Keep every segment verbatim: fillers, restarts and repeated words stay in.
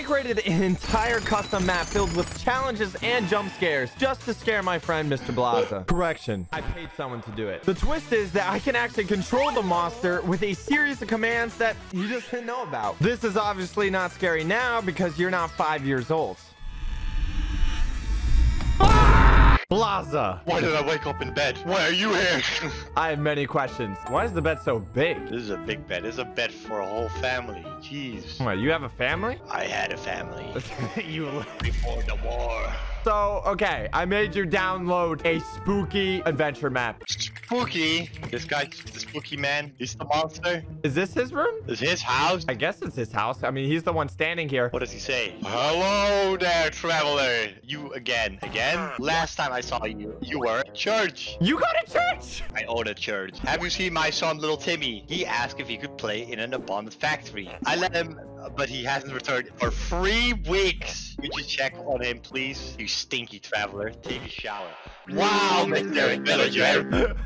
I created an entire custom map filled with challenges and jump scares just to scare my friend, Mister Blaza. Correction, I paid someone to do it. The twist is that I can actually control the monster with a series of commands that you just didn't know about. This is obviously not scary now because you're not five years old. Blaza, why did I wake up in bed? Why are you here? I have many questions. Why is the bed so big? This is a big bed. This is a bed for a whole family. Jeez. What, you have a family? I had a family. You before the war. So, okay, I made you download a spooky adventure map. Spooky? This guy, the spooky man, he's the monster. Is this his room? Is his house? I guess it's his house. I mean, he's the one standing here. What does he say? Hello there, traveler. You again. Again? Last time I saw you, you were at church. You go to church? I own a church. Have you seen my son, Lil Timmy? He asked if he could play in an abandoned factory. I let him, but he hasn't returned for three weeks. Could you check on him, please? You stinky traveler. Take a shower. Wow, Mister Villager.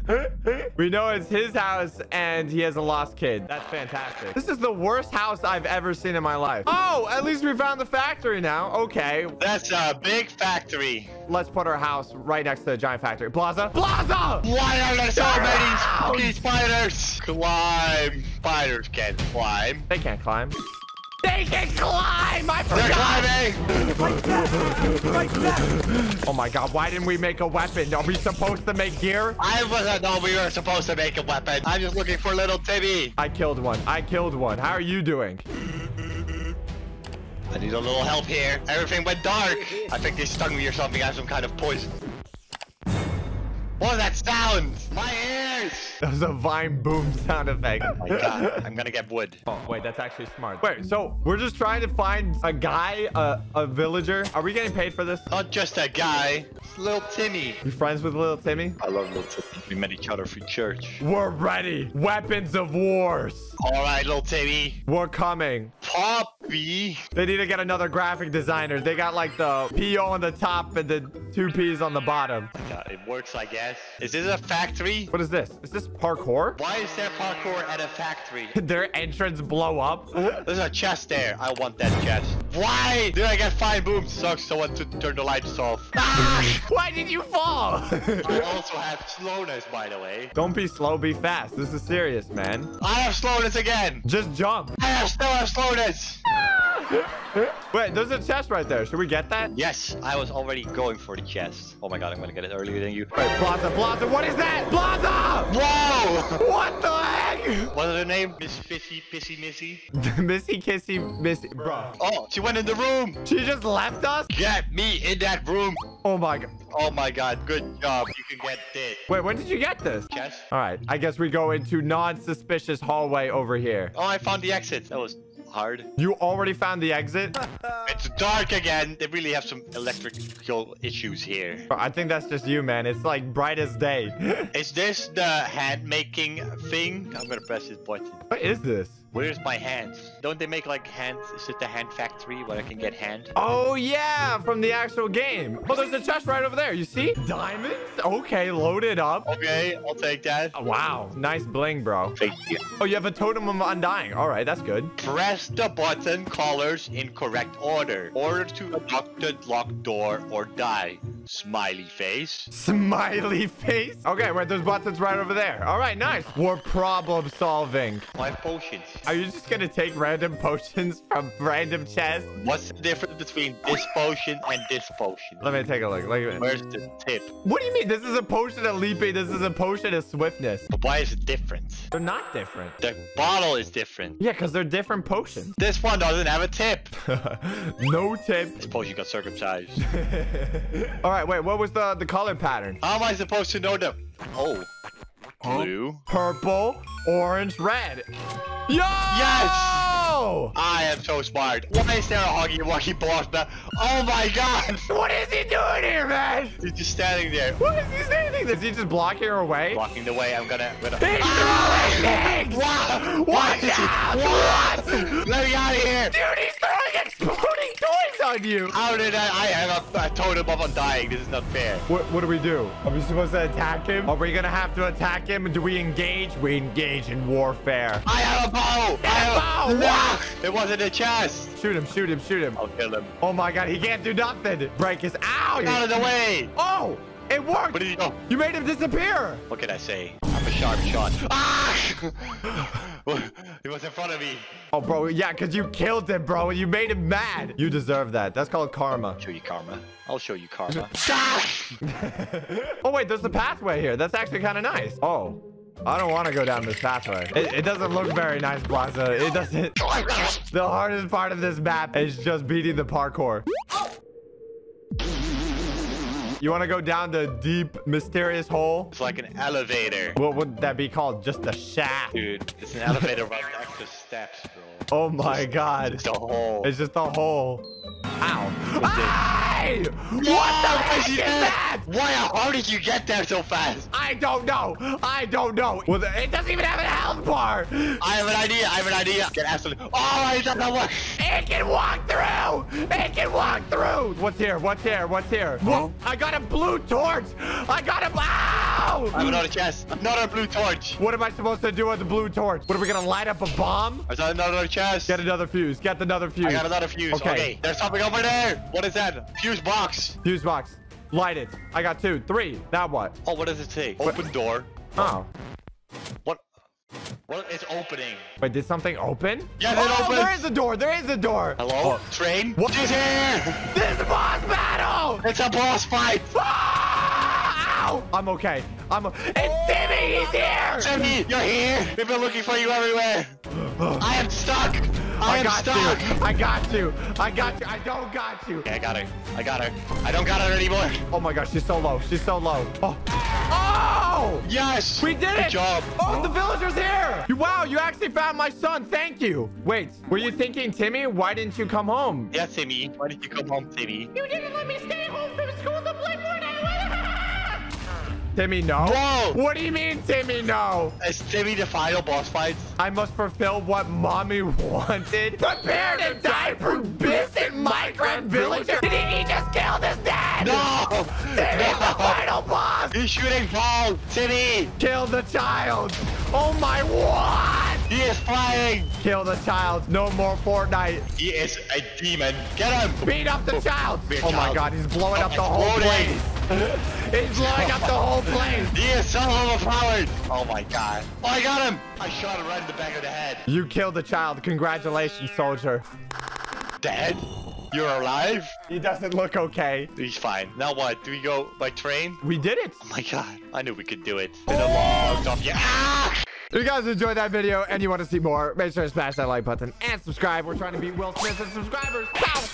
We know it's his house and he has a lost kid. That's fantastic. This is the worst house I've ever seen in my life. Oh, at least we found the factory now. Okay. That's a big factory. Let's put our house right next to the giant factory. Blaza. Blaza! Why are there so many spooky spiders? Climb. Spiders can't climb. They can't climb. They can climb! I forgot! They're climbing! Like that! Like that! Oh my god, why didn't we make a weapon? Are we supposed to make gear? I wasn't know we were supposed to make a weapon. I'm just looking for Lil Timmy. I killed one. I killed one. How are you doing? I need a little help here. Everything went dark. I think they stung me or something. I have some kind of poison. What was that sound? My ears! That was a vine boom sound effect. Oh my god, I'm gonna get wood. Oh, wait, that's actually smart. Wait, so we're just trying to find a guy, a, a villager. Are we getting paid for this? Not just a guy, it's Lil Timmy. You friends with Lil Timmy? I love Lil Timmy. We met each other through church. We're ready. Weapons of wars. All right, Lil Timmy. We're coming. Poppy. They need to get another graphic designer. They got like the P O on the top and the two P's on the bottom. Oh my god, it works, I guess. Is this a factory? What is this? Is this parkour? Why is there parkour at a factory? Did their entrance blow up? There's a chest there. I want that chest. Why did I get five booms? Sucks. Someone to turn the lights off. Ah! Why did you fall? I also have slowness, by the way. Don't be slow. Be fast. This is serious, man. I have slowness again. Just jump. I have still have slowness. Wait, there's a chest right there. Should we get that? Yes, I was already going for the chest. Oh my god, I'm gonna get it earlier than you. Wait, Blaza, Blaza, what is that? Blaza! Whoa! What the heck? What is her name? Miss Pissy, Pissy Missy? Missy Kissy Missy, bro. Oh, she went in the room. She just left us? Get me in that room. Oh my god. Oh my god, good job. You can get this. Wait, when did you get this? Chest. All right, I guess we go into non-suspicious hallway over here. Oh, I found the exit. That was... hard. You already found the exit? It's dark again. They really have some electrical issues here. I think that's just you, man. It's like bright as day. Is this the hand making thing? I'm gonna press this button. What is this? Where's my hands? Don't they make like hands? Is it the hand factory where I can get hand? Oh yeah, from the actual game. Oh, there's a chest right over there. You see? Diamonds? Okay, load it up. Okay, I'll take that. Oh, wow, nice bling, bro. Thank you. Oh, you have a totem of undying. All right, that's good. Press the button, colors in correct order. Order to unlock the locked door or die. Smiley face. Smiley face? Okay, wait, there's buttons right over there. All right, nice. We're problem solving. My potions. Are you just gonna take random potions from random chests? What's the difference between this potion and this potion? Let me take a look. Look at Where's the tip? What do you mean? This is a potion of leaping. This is a potion of swiftness. But why is it different? They're not different. The bottle is different. Yeah, because they're different potions. This one doesn't have a tip. No tip. This potion got circumcised. All right, wait, what was the, the color pattern? How am I supposed to know them? Oh. Blue. Purple. Orange. Red. Yo! Yes! I am so smart. Why is there a huggy wuggy boss now? Oh my god! What is he doing here, man? He's just standing there. What is he standing there? Is he just blocking her way? Blocking the way. I'm gonna... gonna... He's ah! throwing things! What? What? What? What? Let me out of here! Dude, he's throwing exploding toys! on you. How did I? I have a, a totem of undying. This is not fair. What, what do we do? Are we supposed to attack him? Are we going to have to attack him? Do we engage? We engage in warfare. I have a bow. Get I have a bow. Wow. It wasn't a chest. Shoot him, shoot him, shoot him. I'll kill him. Oh my God. He can't do nothing. Break his ow. Get out of the way. Oh. It worked! What did you do? You made him disappear! What can I say? I'm a sharp shot. Ah! It was in front of me. Oh, bro. Yeah, because you killed him, bro. You made him mad. You deserve that. That's called karma. I'll show you karma. I'll show you karma. Oh, wait. There's a pathway here. That's actually kind of nice. Oh. I don't want to go down this pathway. It, it doesn't look very nice, Blaza. It doesn't. The hardest part of this map is just beating the parkour. You want to go down the deep, mysterious hole? It's like an elevator. What would that be called? Just a shaft. Dude, it's an elevator right next to steps, bro. Oh my just, God. It's just a hole. It's just a hole. Ow. Hey! What yeah, the heck is that? Why? How did you get there so fast? I don't know. I don't know. Well, it doesn't even have a health bar. I have an idea. I have an idea. Get absolutely. Oh, it doesn't work. It can walk through. It can walk through. What's here? What's here? What's here? Huh? I got a blue torch. I got a. Ow! I'm not a chest. Another blue torch. What am I supposed to do with the blue torch? What are we gonna light up a bomb? There's another chest. Get another fuse. Get another fuse. I got another fuse. Okay. Okay. There's something over there. What is that? Fuse box. Fuse box. Light it. I got two, three. Now what? Oh, what does it say? Open what? Door. Oh. What? What is opening? Wait, did something open? Yeah, oh, it opened. There is a door. There is a door. Hello? Oh. Train? What is here? This is a boss battle. It's a boss fight. Ow! I'm okay. I'm. It's Timmy. He's here. Timmy, you're here. We've been looking for you everywhere. I am stuck. I, I got stuck. you. I got you. I got you. I don't got you. Yeah, I got her. I got her. I don't got her anymore. Oh my gosh, she's so low. She's so low. Oh. Oh! Yes. We did it. Good job. Oh, the villager's here. You, wow, you actually found my son. Thank you. Wait, were you thinking, Timmy, why didn't you come home? Yeah, Timmy. Why didn't you come home, Timmy? You didn't let me stay home from school to play more now. Timmy, no. Bro. What do you mean, Timmy, no? Is Timmy the final boss fights? I must fulfill what mommy wanted. Prepare to die for biscuit Minecraft villager. Did he, he just kill this dad? No. Timmy's no. the final boss. He's shooting Paul. Timmy. Kill the child. Oh my what? He is flying. Kill the child. No more Fortnite. He is a demon. Get him. Beat up the oh, child. Oh child. my God. He's blowing oh, up the whole place. He's blowing up the whole place. He is so overpowered. Oh my God. Oh, I got him. I shot him right in the back of the head. You killed the child. Congratulations, soldier. Dad, you're alive? He doesn't look okay. He's fine. Now what? Do we go by train? We did it. Oh my God. I knew we could do it. It's been a long time. Yeah. Ah! If you guys enjoyed that video and you want to see more, make sure to smash that like button and subscribe. We're trying to beat Will Smith and subscribers. Pow!